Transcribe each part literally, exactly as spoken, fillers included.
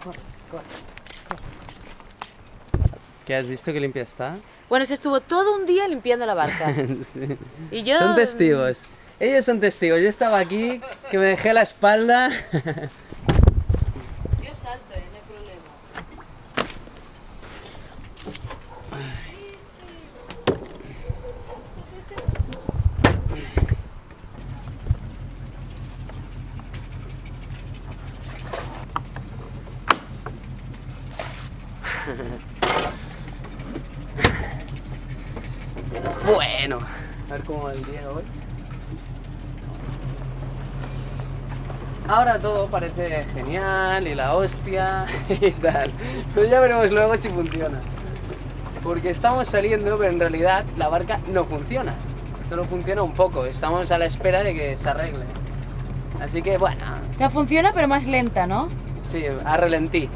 corre, corre, corre. ¿Qué has visto que limpia está? Bueno, se estuvo todo un día limpiando la barca. Sí. Y yo... Son testigos. Ellos son testigos. Yo estaba aquí, que me dejé la espalda. Yo salto, ¿eh? No hay problema. Bueno, a ver cómo va el día hoy. Ahora todo parece genial y la hostia y tal, pero ya veremos luego si funciona. Porque estamos saliendo, pero en realidad la barca no funciona, solo funciona un poco, estamos a la espera de que se arregle. Así que bueno... O sea, funciona pero más lenta, ¿no? Sí, a ralentí.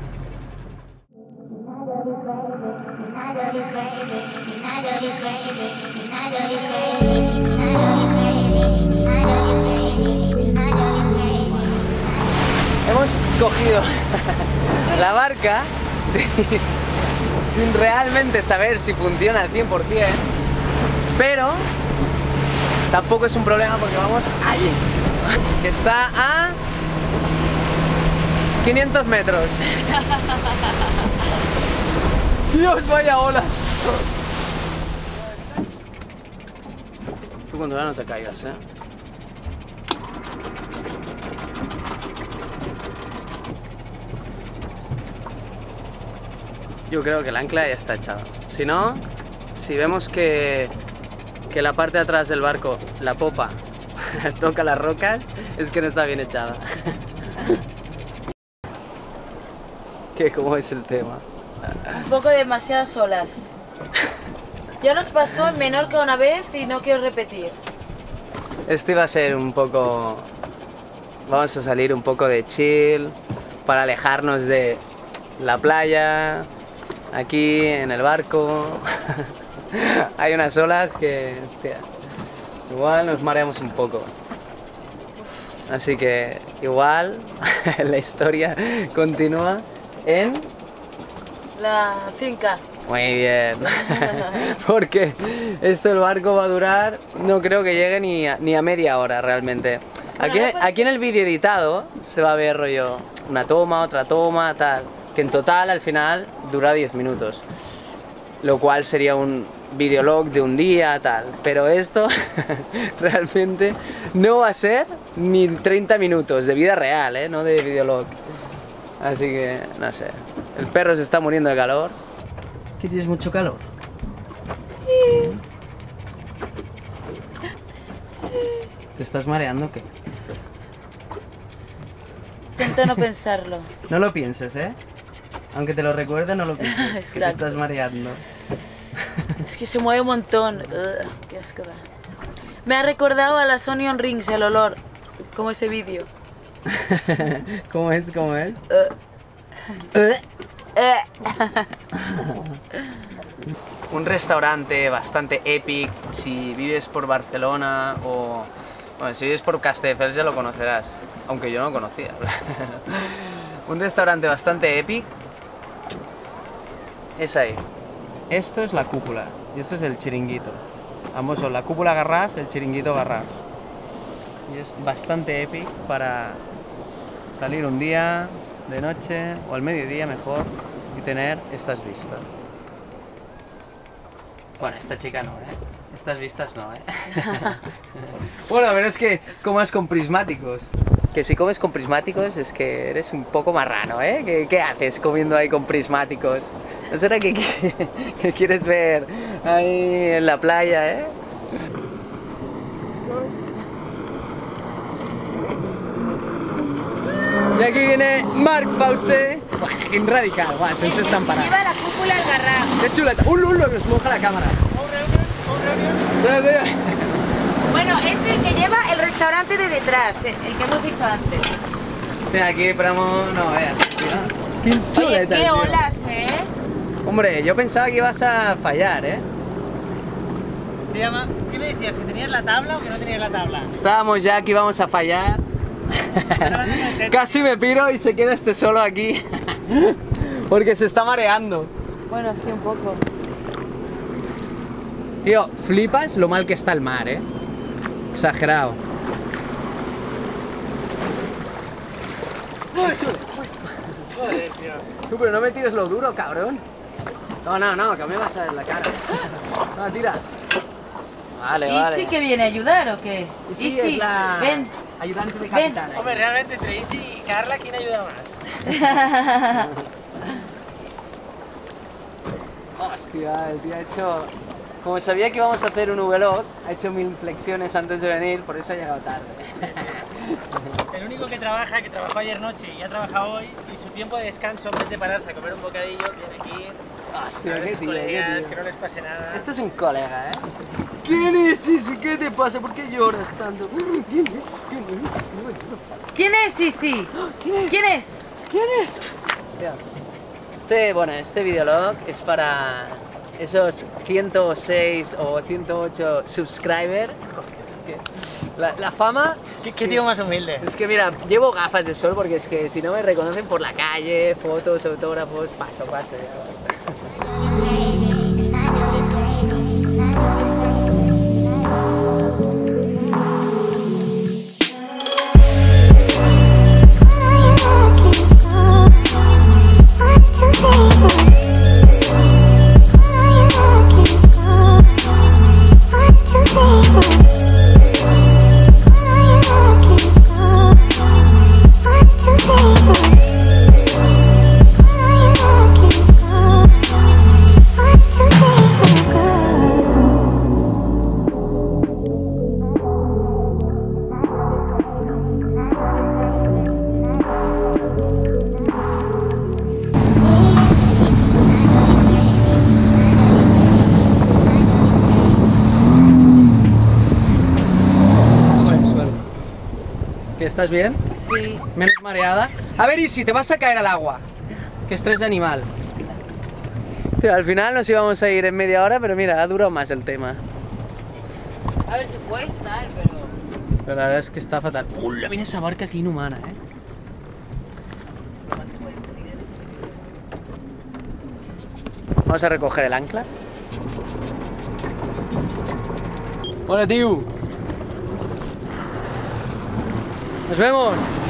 Hemos cogido la barca sin, sin realmente saber si funciona al cien por cien, pero tampoco es un problema porque vamos allí, que está a quinientos metros. Dios, vaya ola. Tú cuando ya no te caigas, ¿eh? Yo creo que el ancla ya está echado. Si no, si vemos que, que la parte de atrás del barco, la popa, toca las rocas, es que no está bien echada. ¿Qué? ¿Cómo es el tema? Un poco demasiadas olas. Ya nos pasó en Menorca una vez y no quiero repetir. Esto iba a ser un poco... Vamos a salir un poco de chill, para alejarnos de la playa... Aquí, en el barco, hay unas olas que, tía, igual nos mareamos un poco. Así que, igual, la historia continúa en... La finca. Muy bien, porque esto el barco va a durar, no creo que llegue ni a, ni a media hora realmente. Aquí, aquí en el vídeo editado se va a ver rollo una toma, otra toma, tal... que en total al final dura diez minutos, lo cual sería un videolog de un día tal, pero esto realmente no va a ser ni treinta minutos de vida real, ¿eh? No de videolog, así que no sé, el perro se está muriendo de calor. ¿Es que tienes mucho calor? ¿Te estás mareando o qué? Intento no pensarlo. No lo pienses, ¿eh? Aunque te lo recuerde, no lo pienses, que te estás mareando. Es que se mueve un montón. Ugh, qué asco da. Me ha recordado a las Sonion Rings el olor, como ese vídeo. ¿Cómo es? ¿Cómo es? Uh. Uh. Un restaurante bastante épico. Si vives por Barcelona o... Bueno, si vives por Castelfels ya lo conocerás, aunque yo no lo conocía. Un restaurante bastante épico es ahí. Esto es La Cúpula y esto es el chiringuito. Ambos son La Cúpula Garraf, el chiringuito Garraf. Y es bastante épico para salir un día, de noche o al mediodía mejor, y tener estas vistas. Bueno, esta chica no, ¿eh? Estas vistas no, ¿eh? Bueno, a menos que comas con prismáticos. Que si comes con prismáticos es que eres un poco marrano, ¿eh? ¿Qué, qué haces comiendo ahí con prismáticos? ¿No será que, que, que quieres ver ahí en la playa, eh? Y aquí viene Marc Fauste. Bueno, en radical, va, se están parando. ¡Viva La Cúpula Garraf! ¡Qué chula! ¡Un lulo nos moja la cámara! Bueno, es el que lleva el restaurante de detrás, el que hemos dicho antes. Sí, aquí promo no veas. Qué chuleta. Oye, qué olas, eh. Hombre, yo pensaba que ibas a fallar, eh. ¿Qué me decías? ¿Que tenías la tabla o que no tenías la tabla? Estábamos ya que íbamos a fallar. Casi me piro y se queda este solo aquí. Porque se está mareando. Bueno, sí, un poco. Tío, flipas lo mal que está el mar, ¿eh? Exagerado. Joder, tío. Tú, pero no me tires lo duro, cabrón. No, no, no, que me vas a ver la cara. No, tira. Vale, ¿Y vale. ¿Isi que viene a ayudar o qué? Isi, Isi es la... ven. Ayudante de capitán. Ven. Hombre, realmente entre Isi y Carla, ¿quién ayuda más? Hostia, el tío ha hecho... Como sabía que íbamos a hacer un vlog, ha hecho mil flexiones antes de venir, por eso ha llegado tarde. El único que trabaja, que trabajó ayer noche y ha trabajado hoy, y su tiempo de descanso, antes de pararse a comer un bocadillo, viene aquí. Hostia, qué tío, colegas, tío. Que no les pase nada. Esto es un colega, ¿eh? ¿Quién es Isi? ¿Qué te pasa? ¿Por qué lloras tanto? ¿Quién es? ¿Quién es Isi? ¿Quién es? ¿Quién es? ¿Quién es? Este, bueno, este videolog es para esos ciento seis o ciento ocho subscribers. La, la fama... ¿Qué, qué tío más humilde? Es que mira, llevo gafas de sol porque es que si no me reconocen por la calle, fotos, autógrafos, paso, paso. Ya. ¿Estás bien? Sí. Menos mareada. A ver, Isi, te vas a caer al agua. Qué estrés de animal. Tío, al final nos íbamos a ir en media hora, pero mira, ha durado más el tema. A ver, si puede estar, pero... Pero la verdad es que está fatal. ¡Uy, la viene esa barca aquí inhumana, eh! Vamos a recoger el ancla. ¡Hola, tío! ¡Nos vemos!